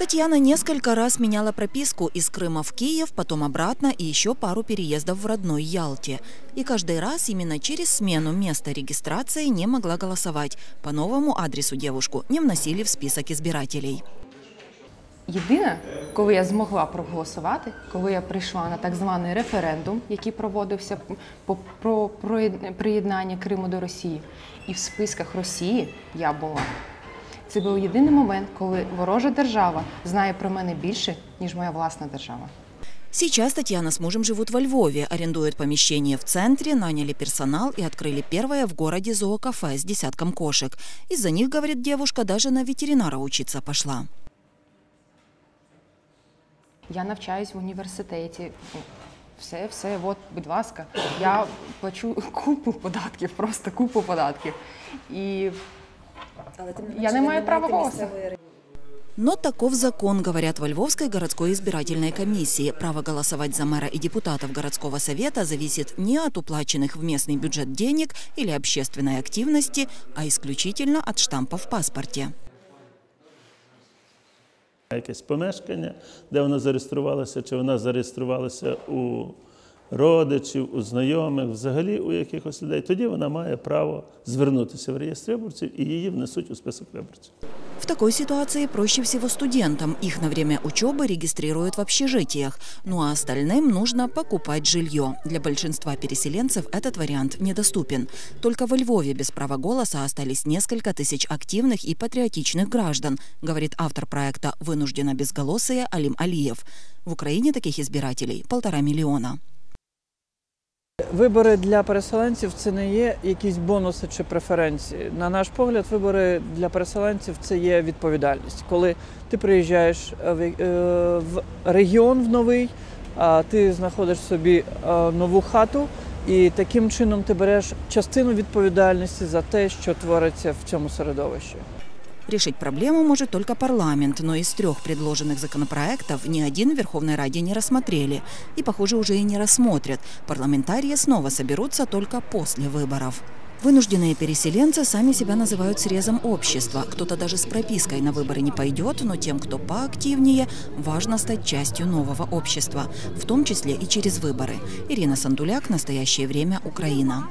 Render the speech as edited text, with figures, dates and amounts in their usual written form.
Татьяна несколько раз меняла прописку из Крыма в Киев, потом обратно и еще пару переездов в родной Ялте. И каждый раз именно через смену места регистрации не могла голосовать. По новому адресу девушку не вносили в список избирателей. Єдине, коли я змогла проголосувати, коли я прийшла на так званий референдум, який проводився про приєднання Криму до Росії, і в списках Росії я була. Це був єдиний момент, коли ворожа держава знає про мене більше, ніж моя власна держава. Сейчас Татьяна с мужем живут во Львове, арендуют помещение в центре, наняли персонал и открыли первое в городе зоокафе с десятком кошек. Из-за них, говорит девушка, даже на ветеринара учиться пошла. Я навчаюсь в університеті, все, от, будь ласка, я плачу просто купу податків. І я не маю права голосу. Но таков закон, говорят во Львовской городской избирательной комиссии. Право голосовать за мэра и депутатов городского совета зависит не от уплаченных в местный бюджет денег или общественной активности, а исключительно от штампа в паспорте. Якесь помешкання, де вона зареєструвалася, чи вона зареєструвалася у родичів, у знайомих, взагалі у якихось людей, тоді вона має право звернутися в реєстр виборців і її внесуть у список виборців. В такой ситуации проще всего студентам. Их на время учебы регистрируют в общежитиях. Ну а остальным нужно покупать жилье. Для большинства переселенцев этот вариант недоступен. Только во Львове без права голоса остались несколько тысяч активных и патриотичных граждан, говорит автор проекта «Вынуждено без голоса» Алим Алиев. В Украине таких избирателей 1,5 миллиона. Вибори для переселенців – це не є якісь бонуси чи преференції. На наш погляд, вибори для переселенців – це є відповідальність. Коли ти приїжджаєш в регіон в новий, ти знаходиш собі нову хату і таким чином ти береш частину відповідальності за те, що твориться в цьому середовищі. Решить проблему может только парламент, но из трех предложенных законопроектов ни один в Верховной Раде не рассмотрели. И, похоже, уже и не рассмотрят. Парламентарии снова соберутся только после выборов. Вынужденные переселенцы сами себя называют срезом общества. Кто-то даже с пропиской на выборы не пойдет, но тем, кто поактивнее, важно стать частью нового общества, в том числе и через выборы. Ирина Сандуляк, «Настоящее время», Украина.